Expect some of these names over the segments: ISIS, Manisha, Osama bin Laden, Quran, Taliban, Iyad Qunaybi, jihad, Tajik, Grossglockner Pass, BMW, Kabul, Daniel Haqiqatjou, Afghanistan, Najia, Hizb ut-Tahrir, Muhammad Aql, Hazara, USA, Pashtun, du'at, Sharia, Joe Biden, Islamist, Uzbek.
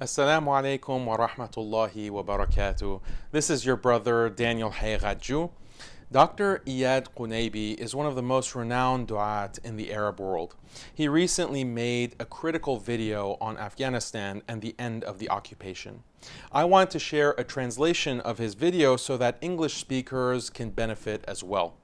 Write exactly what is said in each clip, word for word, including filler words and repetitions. Assalamu alaikum wa rahmatullahi wa barakatuh. This is your brother Daniel Haqiqatjou. Doctor Iyad Qunaybi is one of the most renowned du'at in the Arab world. He recently made a critical video on Afghanistan and the end of the occupation. I want to share a translation of his video so that English speakers can benefit as well.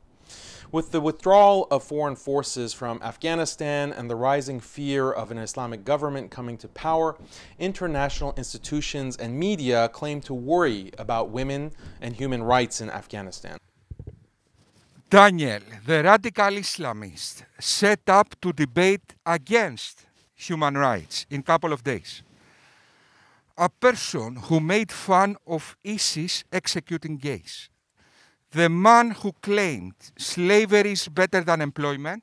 With the withdrawal of foreign forces from Afghanistan and the rising fear of an Islamic government coming to power, international institutions and media claim to worry about women and human rights in Afghanistan. Daniel, the radical Islamist, set up to debate against human rights in a couple of days. A person who made fun of ISIS executing gays. The man who claimed slavery is better than employment,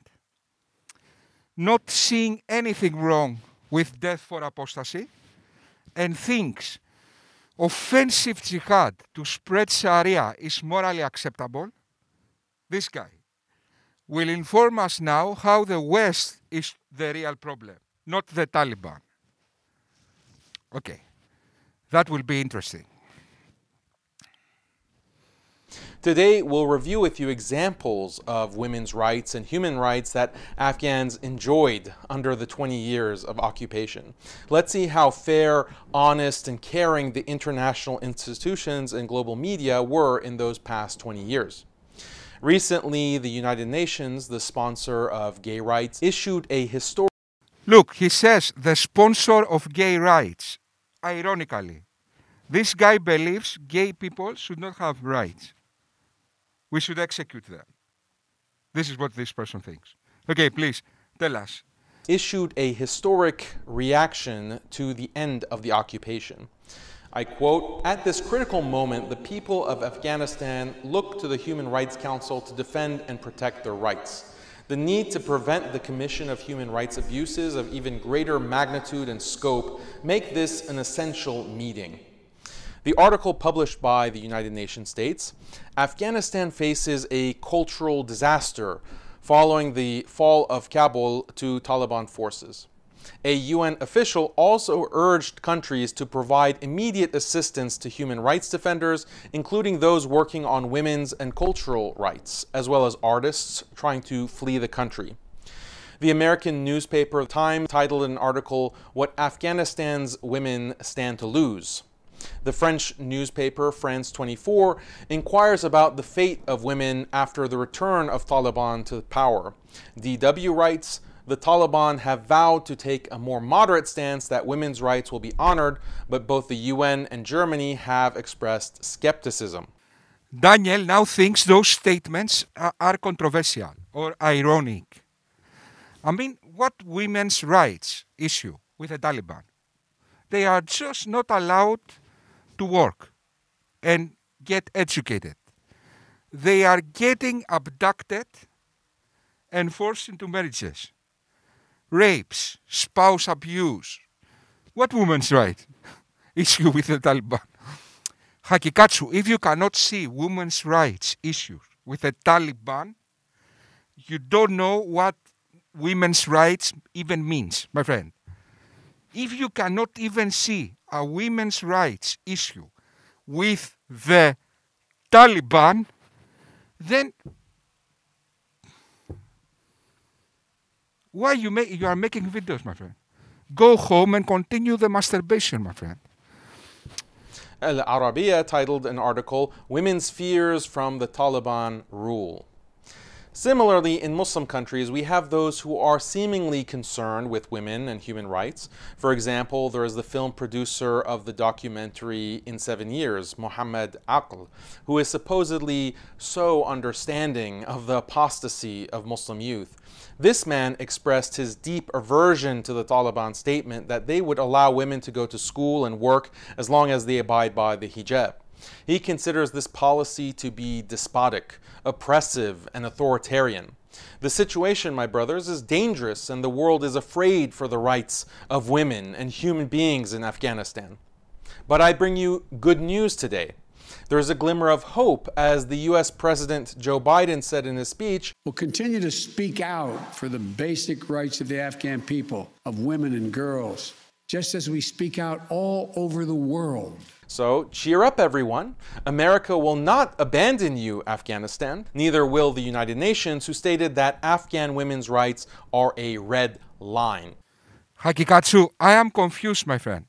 not seeing anything wrong with death for apostasy, and thinks offensive jihad to spread Sharia is morally acceptable, this guy will inform us now how the West is the real problem, not the Taliban. Okay, that will be interesting. Today, we'll review with you examples of women's rights and human rights that Afghans enjoyed under the twenty years of occupation. Let's see how fair, honest, and caring the international institutions and global media were in those past twenty years. Recently, the United Nations, the sponsor of gay rights, issued a historic... Look, he says the sponsor of gay rights, ironically. This guy believes gay people should not have rights. We should execute them. This is what this person thinks. Okay, please, tell us. Issued a historic reaction to the end of the occupation. I quote, "At this critical moment, the people of Afghanistan look to the Human Rights Council to defend and protect their rights. The need to prevent the commission of human rights abuses of even greater magnitude and scope make this an essential meeting." The article published by the United Nations states, Afghanistan faces a cultural disaster following the fall of Kabul to Taliban forces. A U N official also urged countries to provide immediate assistance to human rights defenders, including those working on women's and cultural rights, as well as artists trying to flee the country. The American newspaper Time titled an article, "What Afghanistan's Women Stand to Lose." The French newspaper France twenty-four inquires about the fate of women after the return of Taliban to power. D W writes, "The Taliban have vowed to take a more moderate stance that women's rights will be honored, but both the U N and Germany have expressed skepticism." Daniel now thinks those statements are controversial or ironic. I mean, what women's rights issue with the Taliban? They are just not allowed to work and get educated. They are getting abducted and forced into marriages, rapes, spouse abuse. What women's rights issue with the Taliban? Haqiqatjou, if you cannot see women's rights issues with the Taliban, you don't know what women's rights even means, my friend. If you cannot even see a women's rights issue with the Taliban, then why you make you are making videos, my friend? Go home and continue the masturbation, my friend. Al Arabiya titled an article, "Women's Fears from the Taliban Rule." Similarly, in Muslim countries, we have those who are seemingly concerned with women and human rights. For example, there is the film producer of the documentary In Seven Years, Muhammad Aql, who is supposedly so understanding of the apostasy of Muslim youth. This man expressed his deep aversion to the Taliban statement that they would allow women to go to school and work as long as they abide by the hijab. He considers this policy to be despotic, oppressive, and authoritarian. The situation, my brothers, is dangerous, and the world is afraid for the rights of women and human beings in Afghanistan. But I bring you good news today. There is a glimmer of hope, as the U S President Joe Biden said in his speech. We'll continue to speak out for the basic rights of the Afghan people, of women and girls, just as we speak out all over the world. So cheer up, everyone. America will not abandon you, Afghanistan. Neither will the United Nations, who stated that Afghan women's rights are a red line. Haqiqatjou, I am confused, my friend.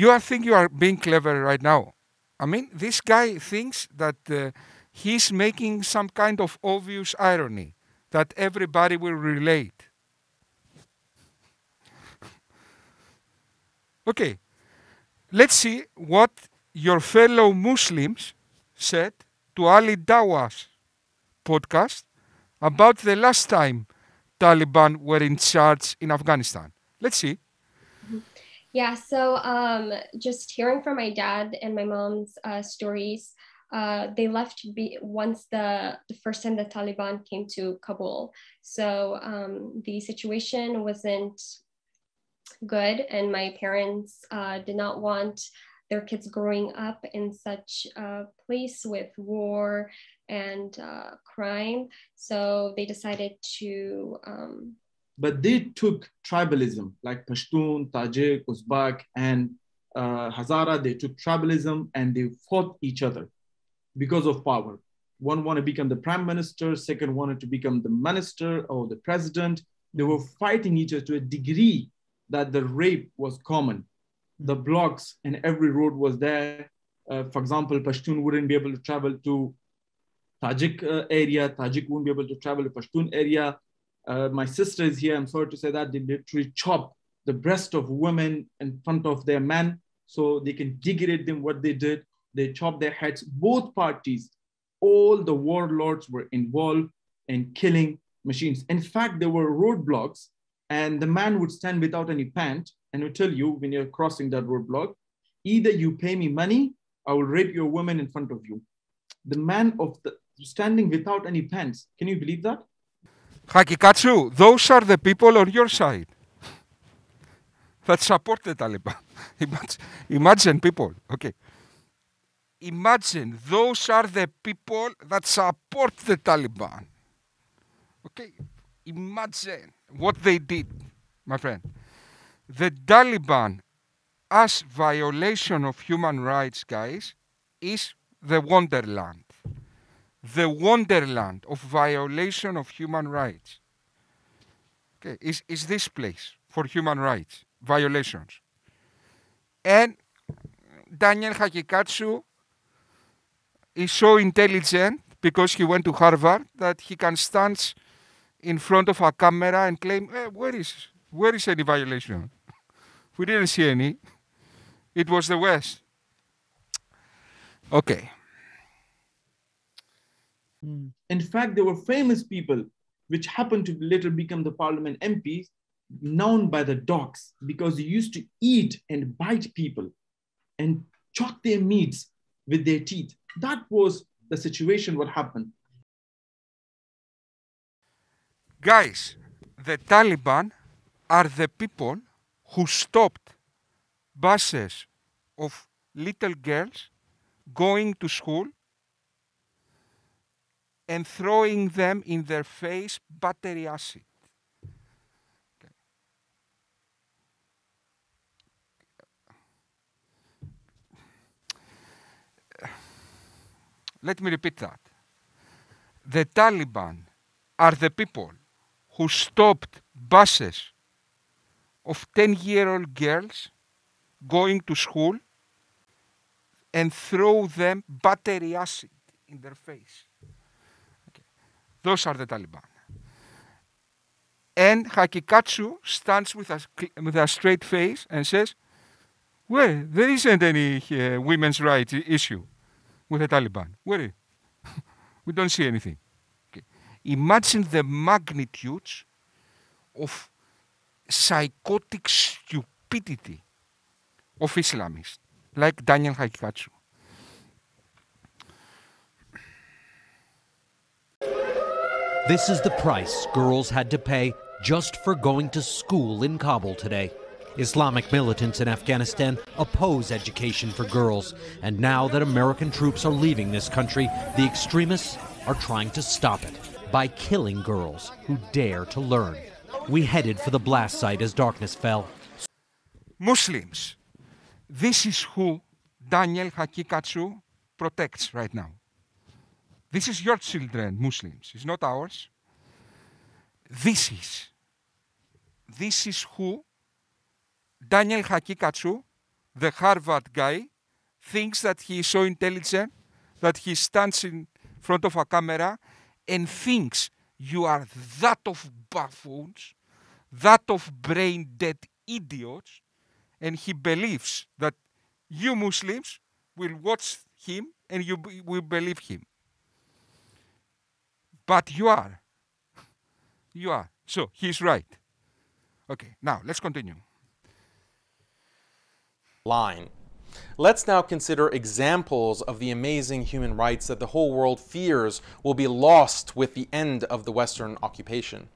You are think you are being clever right now. I mean, this guy thinks that uh, he's making some kind of obvious irony that everybody will relate. Okay, let's see what your fellow Muslims said to Ali Dawa's podcast about the last time Taliban were in charge in Afghanistan. Let's see. Yeah, so um, just hearing from my dad and my mom's uh, stories, uh, they left be once the, the first time the Taliban came to Kabul. So um, the situation wasn't good, and my parents uh, did not want their kids growing up in such a place with war and uh, crime. So they decided to... Um, But they took tribalism, like Pashtun, Tajik, Uzbek, and uh, Hazara. They took tribalism and they fought each other because of power. One wanted to become the prime minister, second wanted to become the minister or the president. They were fighting each other to a degree that the rape was common. The blocks and every road was there. Uh, for example, Pashtun wouldn't be able to travel to Tajik uh, area. Tajik wouldn't be able to travel to Pashtun area. Uh, my sister is here, I'm sorry to say that, they literally chop the breast of women in front of their men so they can degrade them what they did. They chop their heads. Both parties, all the warlords were involved in killing machines. In fact, there were roadblocks and the man would stand without any pant and would tell you when you're crossing that roadblock, either you pay me money, I will rape your woman in front of you. The man of the standing without any pants. Can you believe that? Haqiqatjou, those are the people on your side that support the Taliban. Imagine people, okay. Imagine those are the people that support the Taliban. Okay, imagine what they did, my friend. The Taliban as violation of human rights, guys, is the wonderland. The wonderland of violation of human rights. Okay, is, is this place for human rights violations. And Daniel Haqiqatjou is so intelligent because he went to Harvard that he can stand in front of a camera and claim, eh, where is, where is any violation? We didn't see any. It was the West. Okay. In fact, there were famous people which happened to later become the parliament M Ps, known by the dogs because they used to eat and bite people and chop their meats with their teeth. That was the situation what happened. Guys, the Taliban are the people who stopped buses of little girls going to school and throwing them in their face battery acid. Okay. Let me repeat that. The Taliban are the people who stopped buses of ten-year-old girls going to school and throw them battery acid in their face. Those are the Taliban. And Haqiqatjou stands with a, with a straight face and says, well, there isn't any uh, women's rights issue with the Taliban. Where? We don't see anything. Okay. Imagine the magnitudes of psychotic stupidity of Islamists like Daniel Haqiqatjou. This is the price girls had to pay just for going to school in Kabul today. Islamic militants in Afghanistan oppose education for girls. And now that American troops are leaving this country, the extremists are trying to stop it by killing girls who dare to learn. We headed for the blast site as darkness fell. Muslims. This is who Daniel Haqiqatjou protects right now. This is your children, Muslims. It's not ours. This is. This is who Daniel Haqiqatjou, the Harvard guy, thinks that he is so intelligent that he stands in front of a camera and thinks you are that of buffoons, that of brain-dead idiots, and he believes that you Muslims will watch him and you will believe him. But you are. You are. So, he's right. Okay, now, let's continue. Line. Let's now consider examples of the amazing human rights that the whole world fears will be lost with the end of the Western occupation.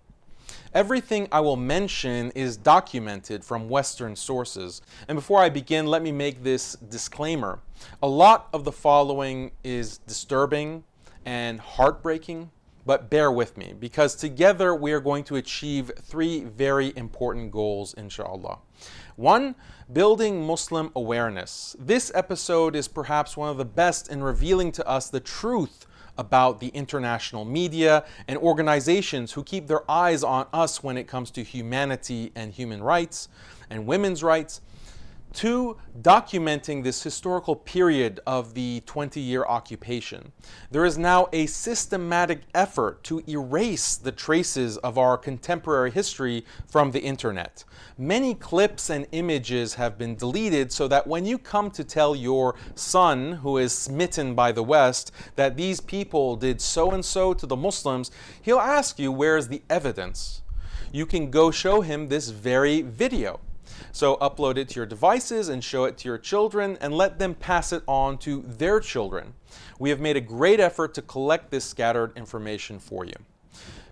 Everything I will mention is documented from Western sources. And before I begin, let me make this disclaimer. A lot of the following is disturbing and heartbreaking, but bear with me, because together we are going to achieve three very important goals, inshallah. One, building Muslim awareness. This episode is perhaps one of the best in revealing to us the truth about the international media and organizations who keep their eyes on us when it comes to humanity and human rights and women's rights. Two, documenting this historical period of the twenty-year occupation. There is now a systematic effort to erase the traces of our contemporary history from the internet. Many clips and images have been deleted so that when you come to tell your son, who is smitten by the West, that these people did so and so to the Muslims, he'll ask you, where's the evidence? You can go show him this very video. So upload it to your devices and show it to your children and let them pass it on to their children. We have made a great effort to collect this scattered information for you.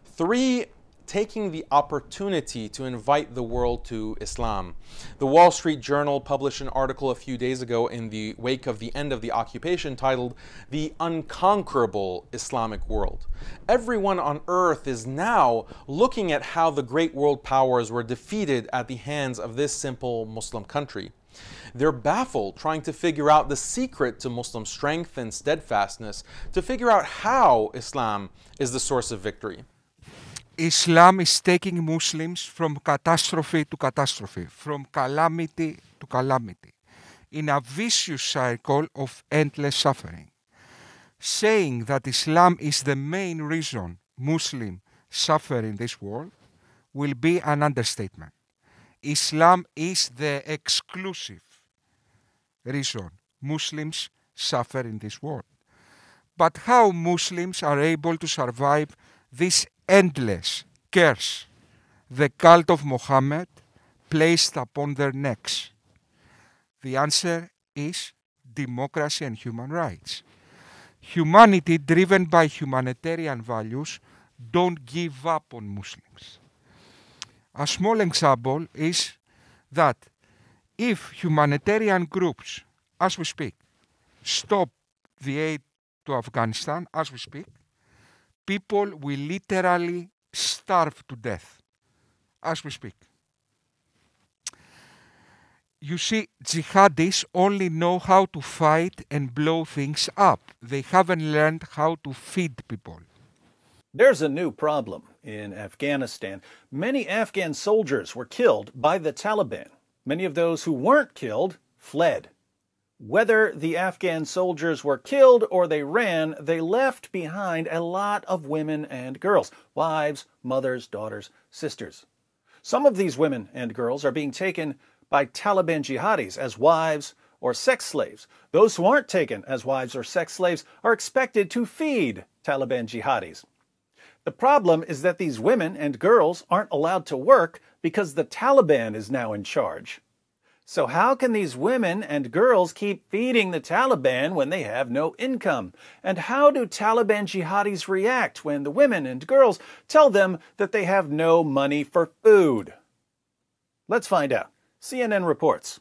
Three, taking the opportunity to invite the world to Islam. The Wall Street Journal published an article a few days ago in the wake of the end of the occupation titled, "The Unconquerable Islamic World." Everyone on earth is now looking at how the great world powers were defeated at the hands of this simple Muslim country. They're baffled, trying to figure out the secret to Muslim strength and steadfastness, to figure out how Islam is the source of victory. Islam is taking Muslims from catastrophe to catastrophe, from calamity to calamity, in a vicious cycle of endless suffering. Saying that Islam is the main reason Muslims suffer in this world will be an understatement. Islam is the exclusive reason Muslims suffer in this world. But how Muslims are able to survive this endless curse the cult of Muhammad placed upon their necks? The answer is democracy and human rights. Humanity driven by humanitarian values don't give up on Muslims. A small example is that if humanitarian groups, as we speak, stop the aid to Afghanistan, as we speak, people will literally starve to death, as we speak. You see, jihadists only know how to fight and blow things up. They haven't learned how to feed people. There's a new problem in Afghanistan. Many Afghan soldiers were killed by the Taliban. Many of those who weren't killed fled. Whether the Afghan soldiers were killed or they ran, they left behind a lot of women and girls, wives, mothers, daughters, sisters. Some of these women and girls are being taken by Taliban jihadis as wives or sex slaves. Those who aren't taken as wives or sex slaves are expected to feed Taliban jihadis. The problem is that these women and girls aren't allowed to work because the Taliban is now in charge. So how can these women and girls keep feeding the Taliban when they have no income? And how do Taliban jihadis react when the women and girls tell them that they have no money for food? Let's find out. C N N reports.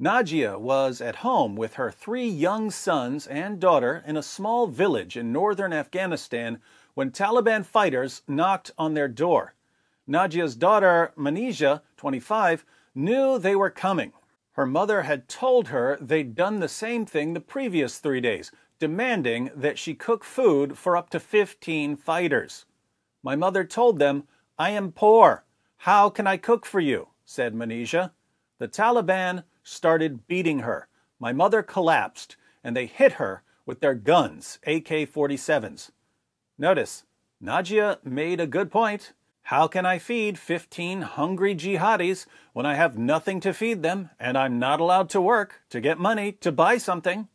Najia was at home with her three young sons and daughter in a small village in northern Afghanistan when Taliban fighters knocked on their door. Najia's daughter, Manisha, twenty-five, knew they were coming. Her mother had told her they'd done the same thing the previous three days, demanding that she cook food for up to fifteen fighters. My mother told them, "I am poor. How can I cook for you?" said Manisha. The Taliban started beating her. My mother collapsed, and they hit her with their guns, A K forty-sevens. Notice, Najia made a good point. How can I feed fifteen hungry jihadis when I have nothing to feed them and I'm not allowed to work to get money to buy something?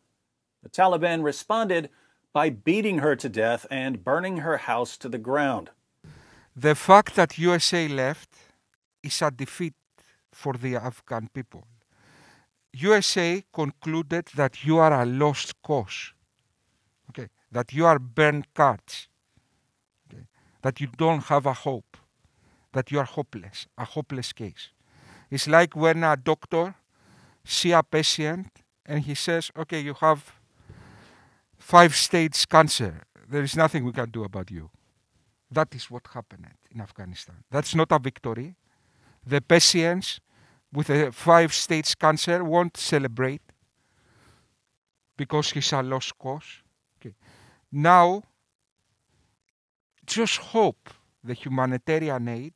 The Taliban responded by beating her to death and burning her house to the ground. The fact that U S A left is a defeat for the Afghan people. U S A concluded that you are a lost cause, okay? That you are burnt cards, okay? That you don't have a hope, that you are hopeless, a hopeless case. It's like when a doctor sees a patient and he says, okay, you have five-stage cancer. There is nothing we can do about you. That is what happened in Afghanistan. That's not a victory. The patients with a five-stage cancer won't celebrate because he's a lost cause. Okay. Now, just hope the humanitarian aid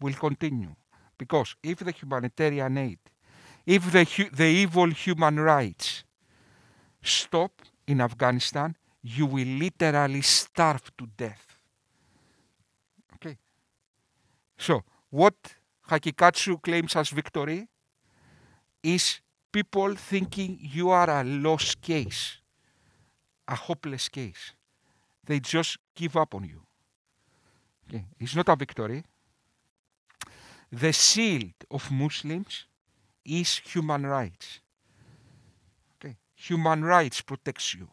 will continue. Because if the humanitarian aid, if the, hu the evil human rights stop in Afghanistan, you will literally starve to death. Okay. So, what Haqiqatjou claims as victory is people thinking you are a lost case, a hopeless case. They just give up on you. Okay. It's not a victory. The shield of Muslims is human rights. Okay. Human rights protects you.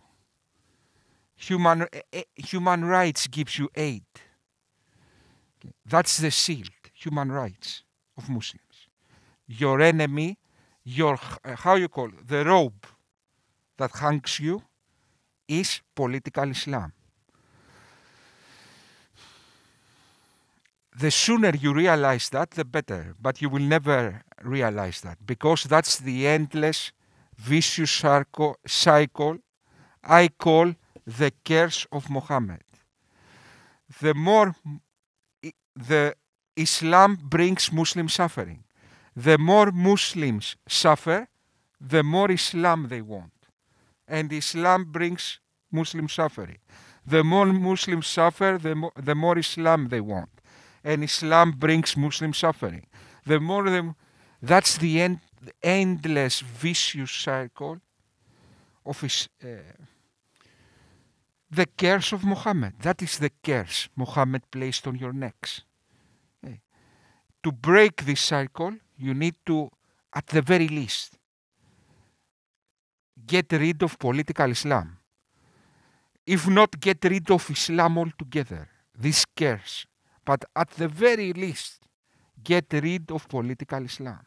Human, uh, uh, human rights gives you aid. Okay. That's the shield, human rights of Muslims. Your enemy, your, uh, how you call it, the robe that hangs you is political Islam. The sooner you realize that, the better, but you will never realize that because that's the endless vicious cycle I call the curse of Muhammad. The more the Islam brings Muslim suffering. The more Muslims suffer, the more Islam they want. And Islam brings Muslim suffering. The more Muslims suffer, the more, the more Islam they want. And Islam brings Muslim suffering. The more them, that's the end, endless vicious cycle of his, uh, the curse of Muhammad. That is the curse Muhammad placed on your necks. To break this cycle, you need to, at the very least, get rid of political Islam. If not, get rid of Islam altogether, this curse. But at the very least, get rid of political Islam.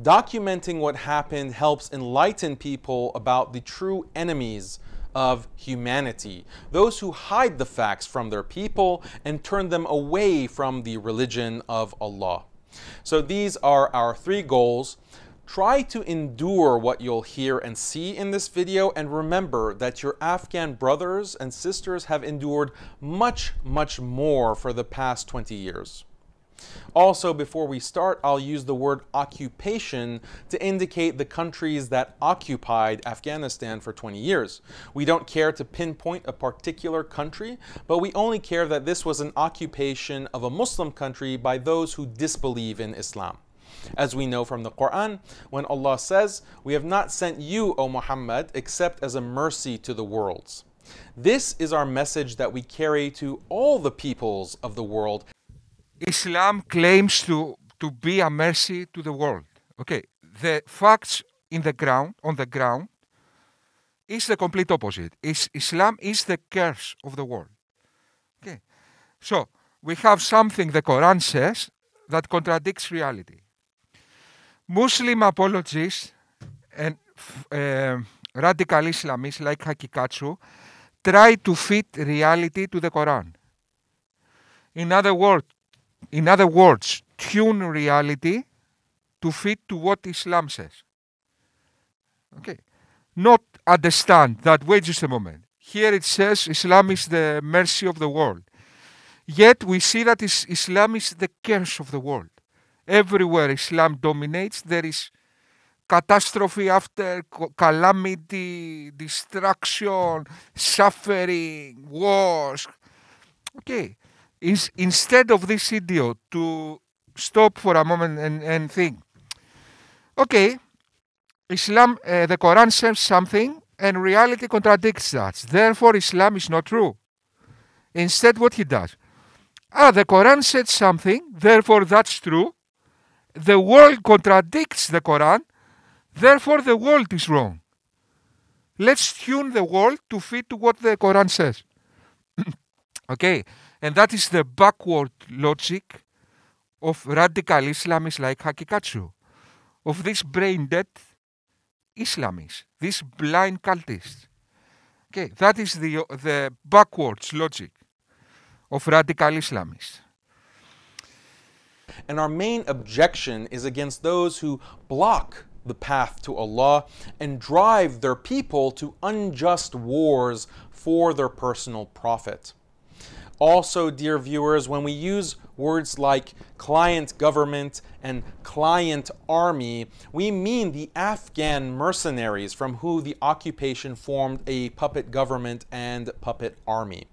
Documenting what happened helps enlighten people about the true enemies of humanity, those who hide the facts from their people and turn them away from the religion of Allah. So these are our three goals. Try to endure what you'll hear and see in this video, and remember that your Afghan brothers and sisters have endured much, much more for the past twenty years. Also, before we start, I'll use the word occupation to indicate the countries that occupied Afghanistan for twenty years. We don't care to pinpoint a particular country, but we only care that this was an occupation of a Muslim country by those who disbelieve in Islam. As we know from the Quran, when Allah says, "We have not sent you, O Muhammad, except as a mercy to the worlds." This is our message that we carry to all the peoples of the world. Islam claims to, to be a mercy to the world. Okay, the facts in the ground, on the ground, is the complete opposite. Is, Islam is the curse of the world. Okay, so we have something the Quran says that contradicts reality. Muslim apologists and uh, radical Islamists like Haqiqatjou try to fit reality to the Quran. In other words, In other words, tune reality to fit to what Islam says. Okay. Not understand that, wait just a moment. Here it says Islam is the mercy of the world. Yet we see that is Islam is the curse of the world. Everywhere Islam dominates, there is catastrophe after calamity, destruction, suffering, wars. Okay. Is, instead of this idiot to stop for a moment and, and think, okay, Islam, uh, the Quran says something and reality contradicts that. Therefore, Islam is not true. Instead, what he does, ah, the Quran said something, therefore that's true. The world contradicts the Quran, therefore the world is wrong. Let's tune the world to fit to what the Quran says. Okay, and that is the backward logic of radical Islamists like Haqiqatjou, of these brain dead Islamists, these blind cultists. Okay, that is the, the backwards logic of radical Islamists. And our main objection is against those who block the path to Allah and drive their people to unjust wars for their personal profit. Also, dear viewers, when we use words like client government and client army, we mean the Afghan mercenaries from whom the occupation formed a puppet government and puppet army.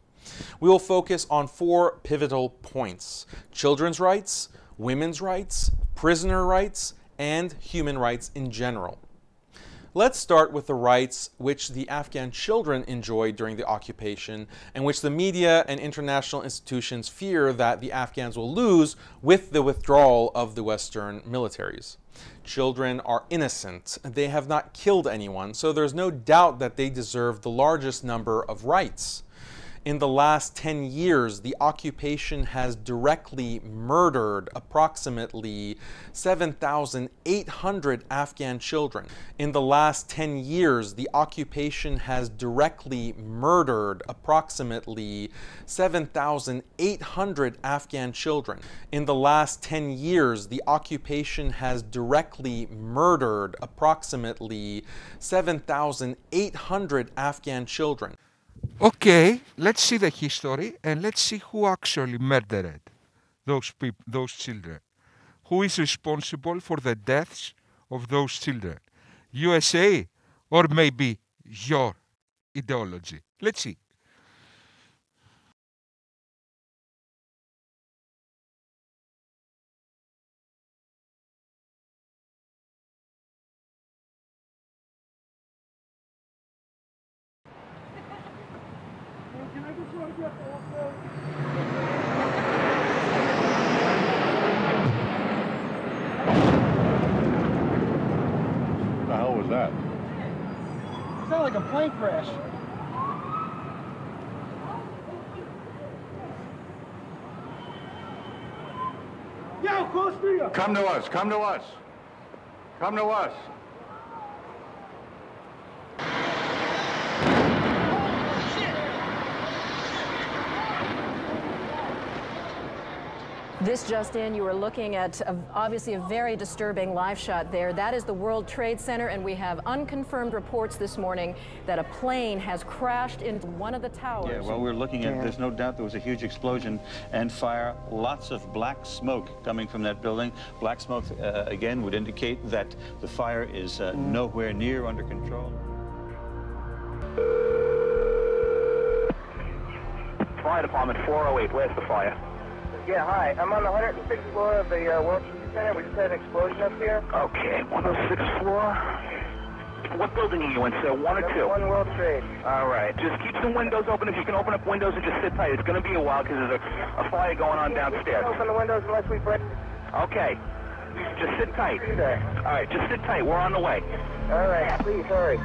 We will focus on four pivotal points: children's rights, women's rights, prisoner rights, and human rights in general. Let's start with the rights which the Afghan children enjoyed during the occupation and which the media and international institutions fear that the Afghans will lose with the withdrawal of the Western militaries. Children are innocent. They have not killed anyone, so there's no doubt that they deserve the largest number of rights. In the last ten years, the occupation has directly murdered approximately seven thousand eight hundred Afghan children. In the last ten years, the occupation has directly murdered approximately seven thousand eight hundred Afghan children. In the last ten years, the occupation has directly murdered approximately seven thousand eight hundred Afghan children. Okay, let's see the history and let's see who actually murdered those people, those children. Who is responsible for the deaths of those children? U S A or maybe your ideology? Let's see. A plane crash. Yo, close to you. Come to us. Come to us. Come to us. This just in, you were looking at a, obviously a very disturbing live shot there. That is the World Trade Center, and we have unconfirmed reports this morning that a plane has crashed into one of the towers. Yeah, well, we're looking at, there's no doubt there was a huge explosion and fire. Lots of black smoke coming from that building. Black smoke, uh, again, would indicate that the fire is uh, nowhere near under control. Fire department, four oh eight, where's the fire? Yeah, hi. I'm on the one hundred sixth floor of the uh, World Trade Center. We just had an explosion up here. Okay, one oh sixth floor. What building are you in, sir? One or Number two? One World Trade. All right. Just keep some windows open. If you can open up windows and just sit tight. It's going to be a while because there's a, a fire going on downstairs. We can't open the windows unless we break. Okay. Just sit tight. All right, just sit tight. We're on the way. All right. Please, hurry.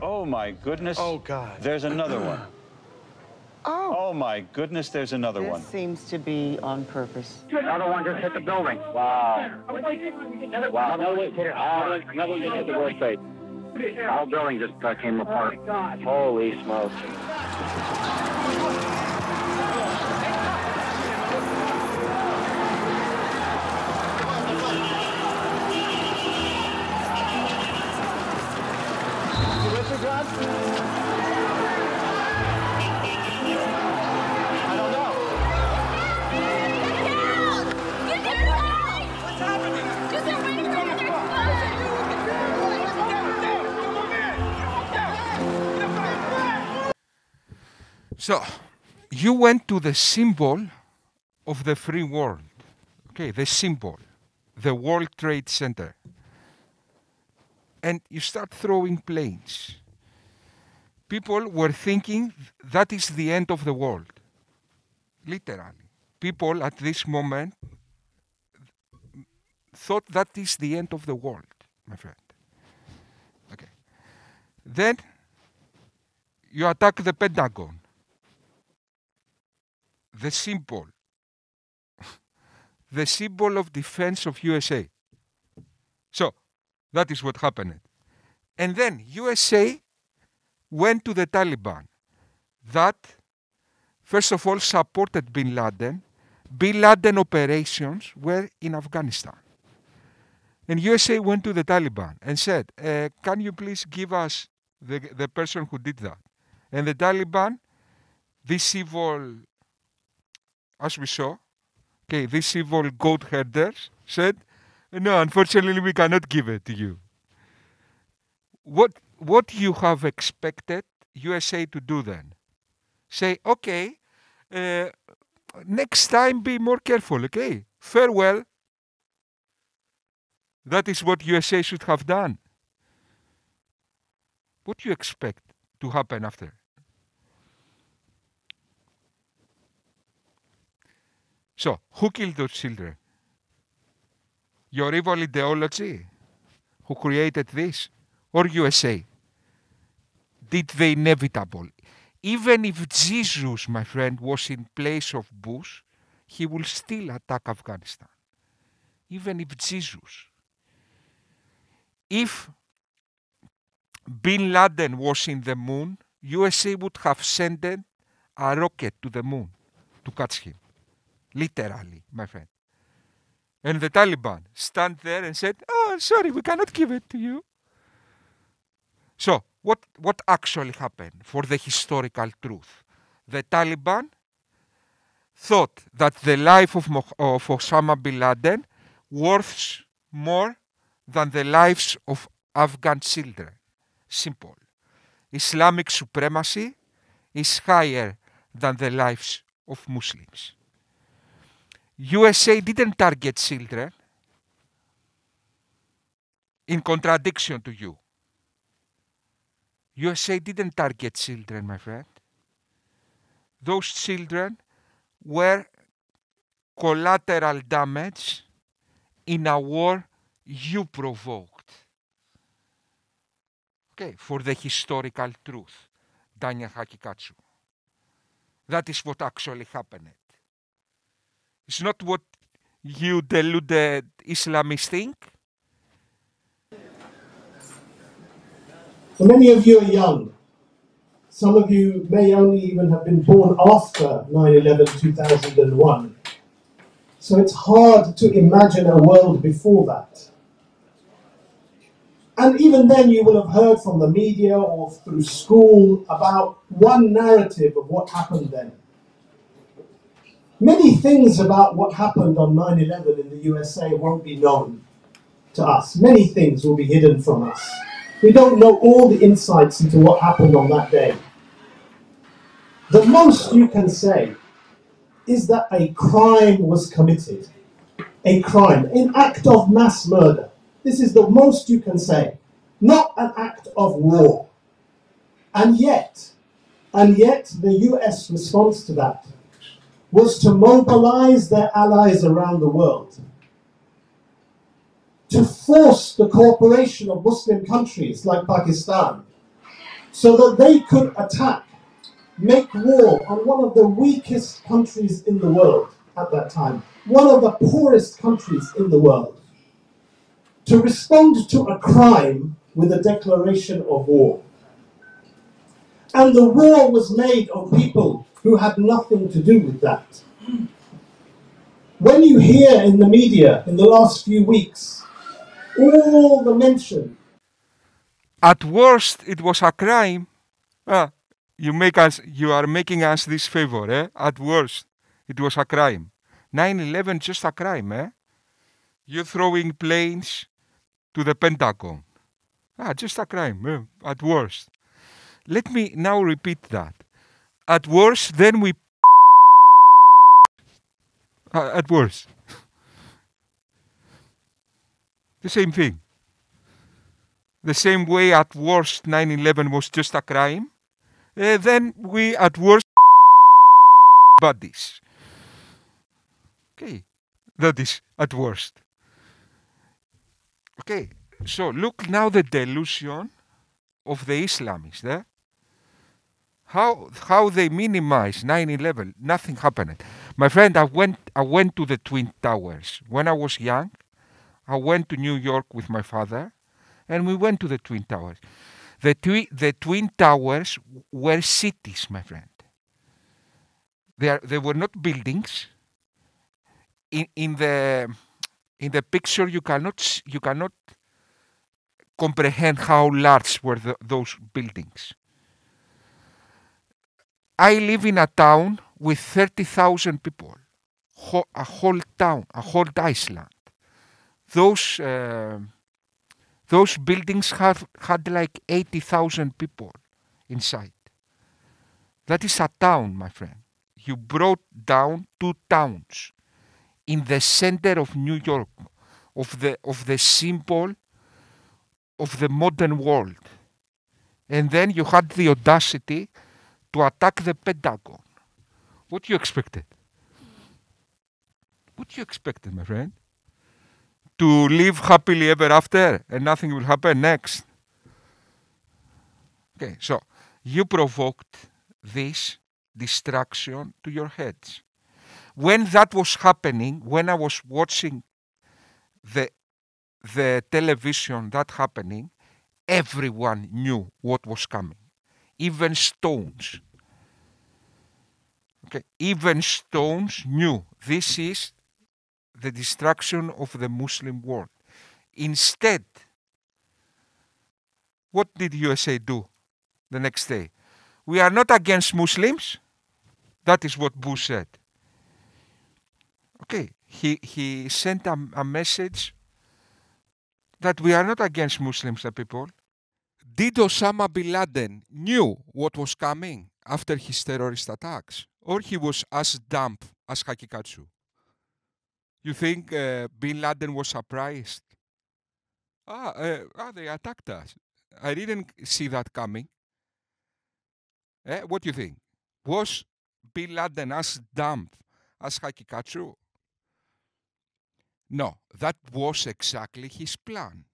Oh my goodness. Oh, God. There's another one. Oh. Oh. Oh, my goodness, there's another this one. This seems to be on purpose. Another one just hit the building. Wow. Wow. Another one hit, oh, another one hit the workspace. The whole building just uh, came apart. Oh, holy smokes. So, you went to the symbol of the free world, okay, the symbol, the World Trade Center, and you start throwing planes. People were thinking that is the end of the world, literally. People at this moment thought that is the end of the world, my friend. Okay. Then you attack the Pentagon. The symbol, the symbol of defense of U S A. So, that is what happened. And then U S A went to the Taliban that, first of all, supported Bin Laden. Bin Laden operations were in Afghanistan. And U S A went to the Taliban and said, uh, can you please give us the, the person who did that? And the Taliban, this evil... As we saw, okay, these evil goat herders said, no, unfortunately, we cannot give it to you. What, what you have expected U S A to do then? Say, okay, uh, next time be more careful, okay? Farewell. That is what U S A should have done. What do you expect to happen after? So, who killed those children? Your evil ideology? Who created this? Or U S A? Did the inevitable. Even if Jesus, my friend, was in place of Bush, he will still attack Afghanistan. Even if Jesus. If Bin Laden was in the moon, U S A would have sent a rocket to the moon to catch him. Literally, my friend. And the Taliban stand there and said, oh, sorry, we cannot give it to you. So, what, what actually happened for the historical truth? The Taliban thought that the life of, Mo of Osama bin Laden worth more than the lives of Afghan children. Simple. Islamic supremacy is higher than the lives of Muslims. U S A didn't target children, in contradiction to you. U S A didn't target children, my friend. Those children were collateral damage in a war you provoked. Okay, for the historical truth, Daniel Haqiqatjou. That is what actually happened. It's not what you deluded Islamists think. So many of you are young. Some of you may only even have been born after nine eleven two thousand one. So it's hard to imagine a world before that. And even then you will have heard from the media or through school about one narrative of what happened then. Many things about what happened on nine eleven in the U S A won't be known to us. Many things will be hidden from us. We don't know all the insights into what happened on that day. The most you can say is that a crime was committed. A crime, an act of mass murder. This is the most you can say. Not an act of war. And yet, and yet the U S response to that was to mobilize their allies around the world, to force the cooperation of Muslim countries like Pakistan so that they could attack make war on one of the weakest countries in the world at that time, one of the poorest countries in the world, to respond to a crime with a declaration of war. And the war was made of people who had nothing to do with that. When you hear in the media in the last few weeks, all the mention. At worst, it was a crime. Ah, you make us, you are making us this favor, eh? At worst, it was a crime. nine eleven, just a crime, eh? You're throwing planes to the Pentagon. Ah, just a crime, eh? At worst. Let me now repeat that. At worst, then we... Uh, at worst. The same thing. The same way at worst nine eleven was just a crime, uh, then we at worst... buddies. Okay, that is at worst. Okay, so look now the delusion of the Islamists there. Eh? How, how they minimize nine eleven, nothing happened. My friend, I went, I went to the Twin Towers. When I was young, I went to New York with my father, and we went to the Twin Towers. The, twi the Twin Towers were cities, my friend. They, are, they were not buildings. In, in, the, in the picture, you cannot, you cannot comprehend how large were the, those buildings. I live in a town with thirty thousand people, Ho a whole town, a whole Iceland. Those, uh, those buildings have, had like eighty thousand people inside. That is a town, my friend. You brought down two towns in the center of New York, of the, of the symbol of the modern world. And then you had the audacity to attack the Pentagon. What you expected? What you expected, my friend? To live happily ever after and nothing will happen next? Okay, so you provoked this distraction to your heads. When that was happening, when I was watching the, the television that happening, everyone knew what was coming. Even stones. Okay. Even stones knew this is the destruction of the Muslim world. Instead, what did U S A do the next day? We are not against Muslims. That is what Bush said. Okay, he, he sent a, a message that we are not against Muslims, the people. Did Osama bin Laden knew what was coming after his terrorist attacks, or he was as dumb as Haqiqatjou? You think uh, bin Laden was surprised? Ah, uh, ah, they attacked us. I didn't see that coming. Eh, what do you think? Was bin Laden as dumb as Haqiqatjou? No, that was exactly his plan.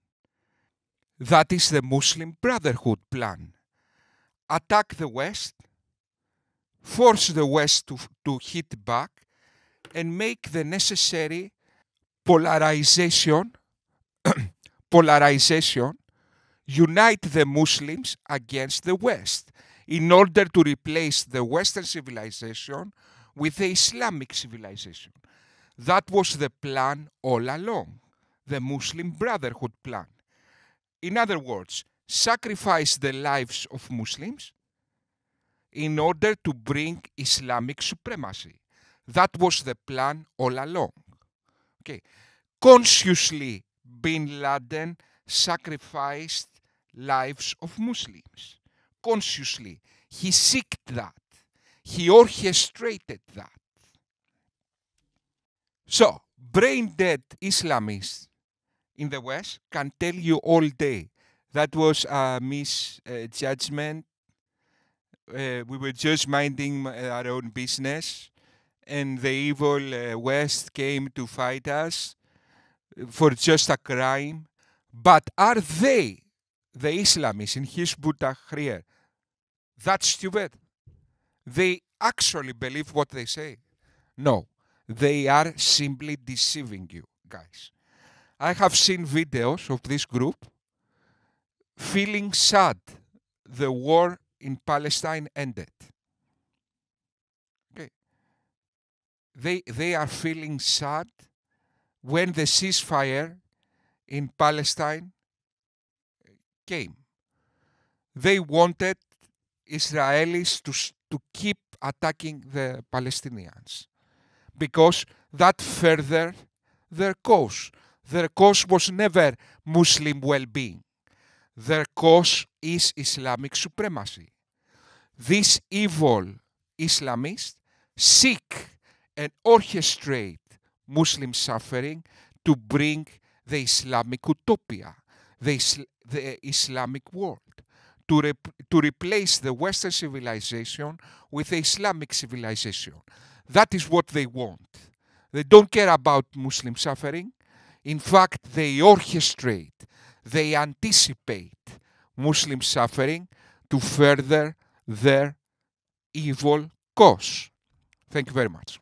That is the Muslim Brotherhood plan. Attack the West, force the West to, to hit back, and make the necessary polarization, polarization, unite the Muslims against the West in order to replace the Western civilization with the Islamic civilization. That was the plan all along, the Muslim Brotherhood plan. In other words, sacrifice the lives of Muslims in order to bring Islamic supremacy. That was the plan all along. Okay. Consciously, bin Laden sacrificed lives of Muslims. Consciously, he seeked that. He orchestrated that. So, brain-dead Islamists in the West can tell you all day that was a misjudgment. Uh, uh, we were just minding our own business, and the evil uh, West came to fight us for just a crime. But are they, the Islamists in Hizb ut-Tahrir, that stupid? they actually believe what they say? No, they are simply deceiving you, guys. I have seen videos of this group feeling sad the war in Palestine ended. Okay. They, they are feeling sad when the ceasefire in Palestine came. They wanted Israelis to, to keep attacking the Palestinians because that furthered their cause. Their cause was never Muslim well-being. Their cause is Islamic supremacy. These evil Islamists seek and orchestrate Muslim suffering to bring the Islamic utopia, the, Isl the Islamic world, to, re to replace the Western civilization with the Islamic civilization. That is what they want. They don't care about Muslim suffering. In fact, they orchestrate, they anticipate Muslim suffering to further their evil cause. Thank you very much.